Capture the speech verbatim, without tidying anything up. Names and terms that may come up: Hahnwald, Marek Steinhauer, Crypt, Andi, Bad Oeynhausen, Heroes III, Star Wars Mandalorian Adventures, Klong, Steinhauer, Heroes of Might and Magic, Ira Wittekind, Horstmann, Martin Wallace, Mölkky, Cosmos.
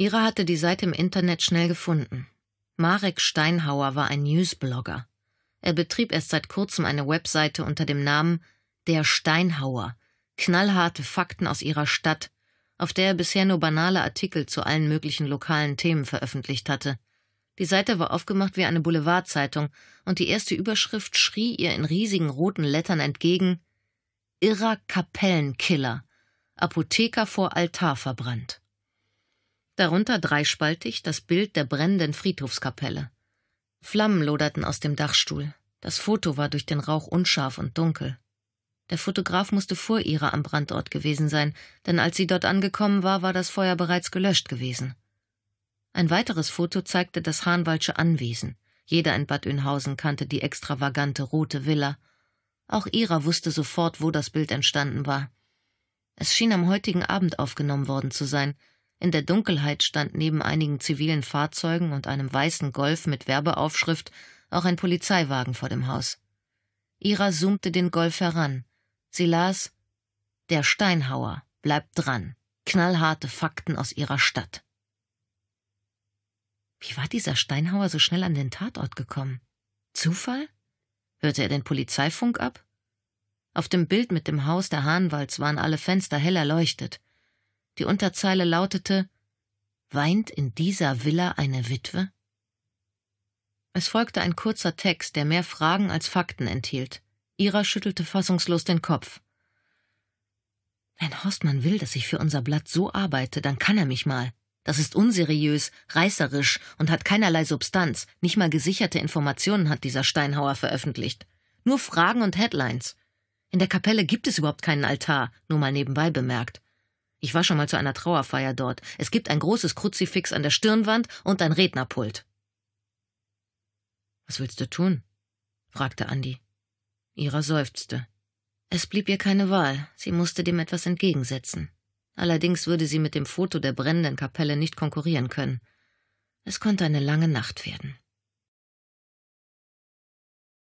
Ira hatte die Seite im Internet schnell gefunden. Marek Steinhauer war ein Newsblogger. Er betrieb erst seit kurzem eine Webseite unter dem Namen »Der Steinhauer«, knallharte Fakten aus ihrer Stadt, auf der er bisher nur banale Artikel zu allen möglichen lokalen Themen veröffentlicht hatte. Die Seite war aufgemacht wie eine Boulevardzeitung und die erste Überschrift schrie ihr in riesigen roten Lettern entgegen: »Irrer Kapellenkiller. Apotheker vor Altar verbrannt«. Darunter dreispaltig das Bild der brennenden Friedhofskapelle. Flammen loderten aus dem Dachstuhl. Das Foto war durch den Rauch unscharf und dunkel. Der Fotograf musste vor Ira am Brandort gewesen sein, denn als sie dort angekommen war, war das Feuer bereits gelöscht gewesen. Ein weiteres Foto zeigte das Hahnwaldsche Anwesen. Jeder in Bad Oeynhausen kannte die extravagante rote Villa. Auch Ira wusste sofort, wo das Bild entstanden war. Es schien am heutigen Abend aufgenommen worden zu sein. In der Dunkelheit stand neben einigen zivilen Fahrzeugen und einem weißen Golf mit Werbeaufschrift auch ein Polizeiwagen vor dem Haus. Ira zoomte den Golf heran. Sie las: »Der Steinhauer, bleibt dran. Knallharte Fakten aus ihrer Stadt.« Wie war dieser Steinhauer so schnell an den Tatort gekommen? Zufall? Hörte er den Polizeifunk ab? Auf dem Bild mit dem Haus der Hahnwalds waren alle Fenster hell erleuchtet. Die Unterzeile lautete: »Weint in dieser Villa eine Witwe?« Es folgte ein kurzer Text, der mehr Fragen als Fakten enthielt. Ira schüttelte fassungslos den Kopf. »Wenn Horstmann will, dass ich für unser Blatt so arbeite, dann kann er mich mal. Das ist unseriös, reißerisch und hat keinerlei Substanz. Nicht mal gesicherte Informationen hat dieser Steinhauer veröffentlicht. Nur Fragen und Headlines. In der Kapelle gibt es überhaupt keinen Altar, nur mal nebenbei bemerkt. Ich war schon mal zu einer Trauerfeier dort. Es gibt ein großes Kruzifix an der Stirnwand und ein Rednerpult.« »Was willst du tun?« fragte Andi. Ira seufzte. Es blieb ihr keine Wahl, sie musste dem etwas entgegensetzen. Allerdings würde sie mit dem Foto der brennenden Kapelle nicht konkurrieren können. Es konnte eine lange Nacht werden.